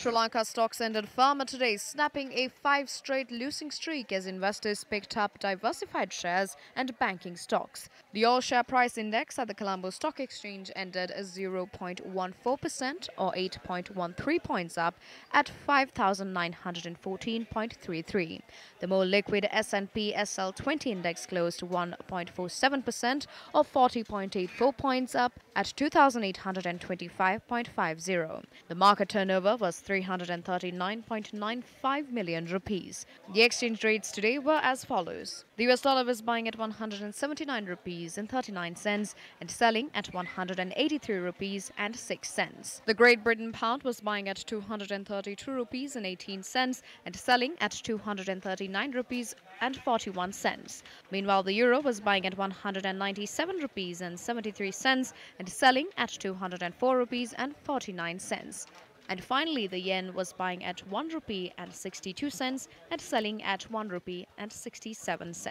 Sri Lanka stocks ended firmer today, snapping a 5-straight losing streak as investors picked up diversified shares and banking stocks. The all-share price index at the Colombo Stock Exchange ended 0.14% or 8.13 points up at 5,914.33. The more liquid S&P SL20 index closed 1.47% or 40.84 points up at 2,825.50. The market turnover was 339.95 million rupees. The exchange rates today were as follows. The US dollar was buying at 179 rupees and 39 cents and selling at 183 rupees and 6 cents. The Great Britain pound was buying at 232 rupees and 18 cents and selling at 239 rupees and 41 cents. Meanwhile, the euro was buying at 197 rupees and 73 cents and selling at 204 rupees and 49 cents. And finally, the yen was buying at 1 rupee and 62 cents and selling at 1 rupee and 67 cents.